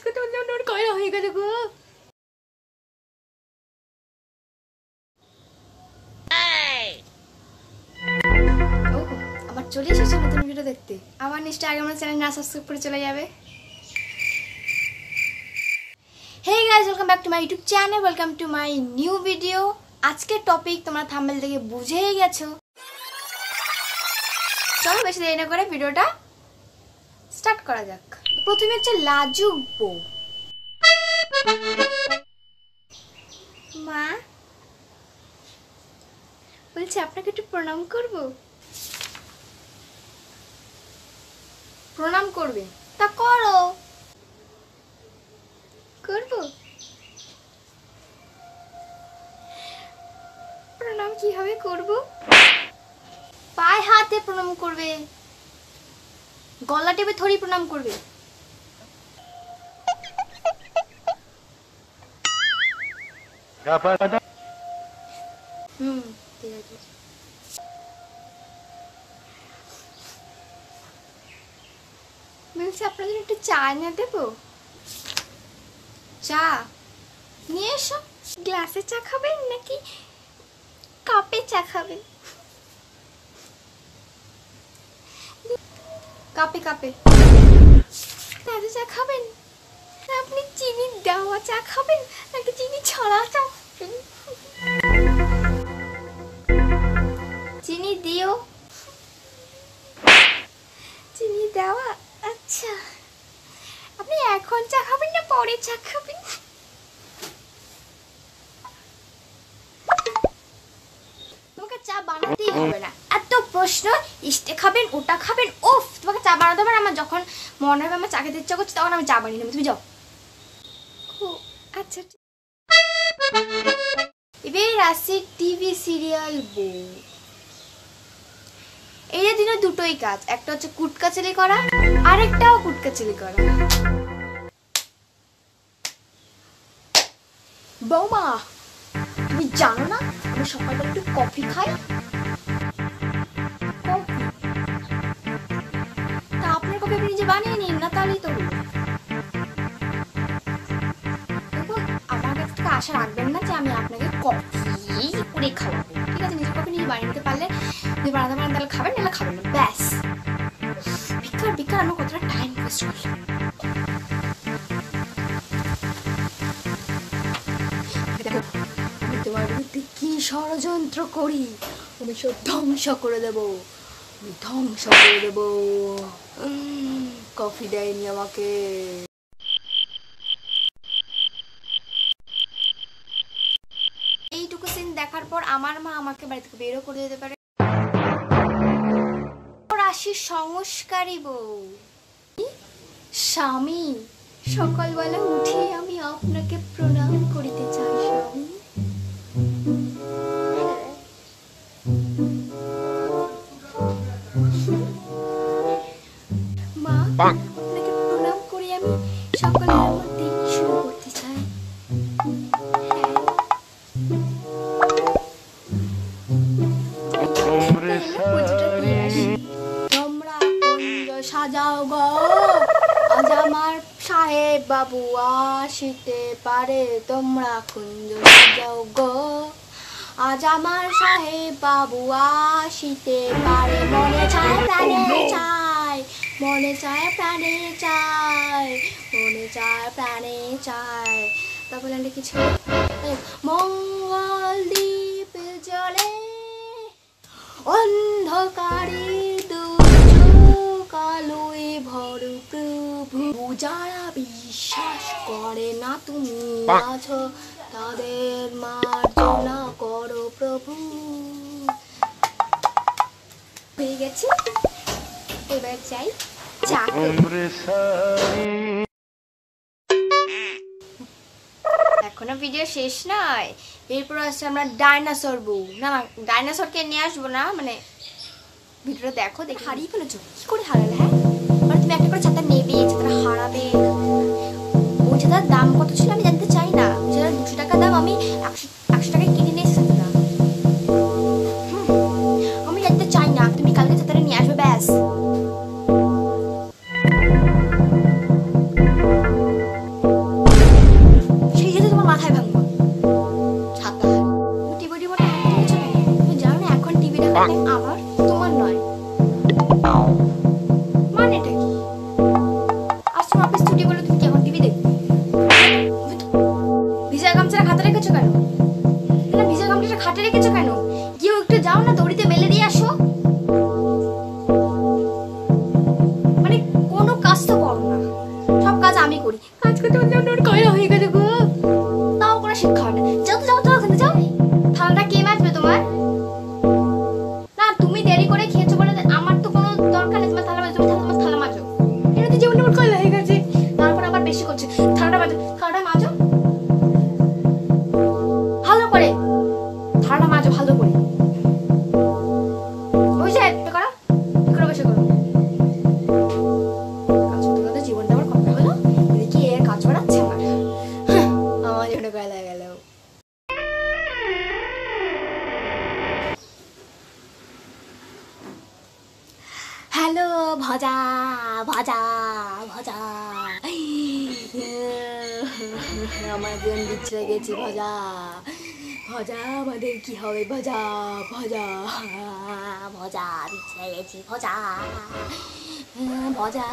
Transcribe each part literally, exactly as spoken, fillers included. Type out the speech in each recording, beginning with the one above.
아직도 놀놀 거야 해가지고. 오, 아마 졸리실 수 있는 비디오 দেখতে. 아마 인스타그램 채널 나 subscribe চলে যাবে. Hey guys, welcome back to my YouTube channel. Welcome to my new video. আজকে topic তোমরা থাম্বনেল দেখে বুঝেই গেছো. চলো বেশি দেরি না করে ভিডিওটা স্টার্ট করা যাক। প্রথমে হচ্ছে লাজুক বউ। মা বলছে আপনাকে একটু প্রণাম করব। প্রণাম করবে? তা করো। করব। প্রণাম কিভাবে করব? পায়ে হাতে প্রণাম করবে। গলা টিপে থরি প্রণাম করবে। হুম ঠিক আছে। বলছি আপনাদের একটু চা নিয়ে দেবো। চা নিয়ে এসো। গ্লাসে চা খাবেন নাকি কাপে চা খাবেন? কাপে কাপে তাজা চা খাবেন? আপনি চিনি দেওয়া চা খাবেন নাকি চিনি ছড়া চা? চিনি দিও চিনি দেওয়া। আচ্ছা আপনি এখন চা খাবেন না পরে চা খাবেন? তোমাকে চা বানাতেই হবে না। এত প্রশ্ন, ইস্টে খাবেন ওটা খাবেন, ওফ তোমাকে চা বানাতে হবে না। আমার যখন মনে হবে আমার চা খেতে ইচ্ছা করছে তখন আমি চা বানিয়ে নেব, তুমি যাও। ও আচ্ছা। এবার আসি টিভি সিরিয়াল বউ। এই যে দিনে দুটোই কাজ, একটা হচ্ছে কুটকাচালি করা, আরেকটাও কুটকাচালি করা। বৌমা তুমি জানো না আমি সকালে একটু কফি খাই, তা আপনার কফি আপনি নিজে বানিয়ে নিন না, তাহলেই তো আমার কাছ থেকে আশা রাখবেন না যে আমি আপনাকে কফি করে খাওয়াবো। ঠিক আছে, নিজের কফি নিজে বানিয়ে নিতে পারলে যদি বানাতে পারেন তাহলে খাবেন, নাহলে খাবেন না, ব্যাস। ভিক্ষার ভিক্ষার আমার কতটা টাইম ওয়েস্ট করলাম। তোমার বিরুদ্ধে কি ষড়যন্ত্র করি আমি সব ধ্বংস করে দেবো, আমি ধ্বংস করে দেবো। কফি দেয়নি আমাকে। এইটুকু সিন দেখার পর আমার মা আমাকে বাড়ি থেকে বেরো করে দিতে পারে। আসি সংস্কারী বউ। স্বামী সকালবেলা উঠে আমি আপনাকে প্রণাম করিতে চাই স্বামী। মা আপনাকে প্রণাম করি আমি সকালে আমার দিন শুরু করতে চাই। তোমরা সাজাও গো, আজ আমার সাহেব বাবু আসিতে পারে। তোমরা কুঞ্জ সাজাও গো, আজ আমার সাহেব বাবু আসিতে পারে। মনে চায় প্রাণে চাই, মনে চায় প্রাণে চাই, মনে চায় প্রাণে চাই। তারপরে একটা কিছু মঙ্গল দ্বীপ জলে অন্ধকারে কালোয় ভর প্রভু। যারা বিশ্বাস করে না তুমি আছো তাদের মার্জনা করো প্রভু। হয়ে গেছে, এবার চাই চা। এখনো ভিডিও শেষ নয়, এরপর আসছে আমরা ডাইনোসর বউ। না ডাইনোসরকে নিয়ে আসবো না, মানে ভিডিওটা দেখো। দেখে হারিয়ে ফেলেছো? কি করে হারালে? হ্যাঁ মানে তুমি একটা করে ছাতা নেবে, ছাতা হারাবে। ওই ছাতার দাম কত ছিল আমি জানতে চাই না। দুশো টাকা দাম, আমি একশো একশো টাকায় কিনে নিয়ে এসেছি ছাতাটা। আমি জানতে চাই না, তুমি কালকে ছাতাটা নিয়ে আসবে ব্যাস। করি। আজকে তো অন্যরকম কয়লা হয়ে গেল গো। তাও কোনো শিক্ষা হয় না। যাও তো যাও তো ওখানে যাও। থালাটা কে মাজবে তোমার? না তুমি দেরি করে খেয়েছো বলে আমার তো কোনো দরকার নেই তোমার থালা মাজো। তুমি থালা থালা মাজো। এটা তো জীবনে অন্যরকম কয়লা হয়ে গেছে। তারপর আবার বেশি করছে। থালাটা মাজো। থালাটা মাজো। ভালো করে। থালাটা মাজো ভালো করে। হ্যালো ভজা ভজা ভজা আমার জীবন বিছড়ে গেছি ভজা ভজা আমাদের কি হবে ভজা ভজা ভজা বিছড়ে গেছি ভজা ভজা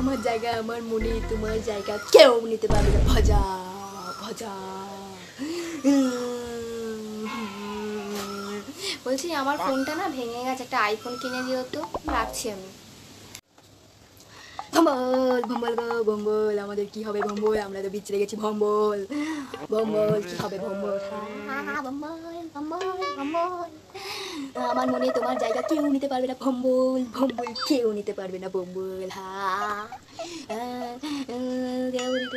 আমার জায়গা আমার মনে তোমার জায়গা কেউ নিতে পারবে না ভজা ভজা। বলছি আমার ফোনটা না ভেঙে গেছে, একটা আইফোন কিনে দিও তো। রাখছি আমি। ভম্বল ভম্বল গো ভম্বল আমাদের কি হবে ভম্বল, আমরা তো বিচরে গেছি ভম্বল ভম্বল কি হবে ভম্বল ভম্বল ভম্বল আমার মনে তোমার জায়গা কেউ নিতে পারবে না ভম্বল ভম্বল কেউ নিতে পারবে না ভম্বল হা কেউ নিতে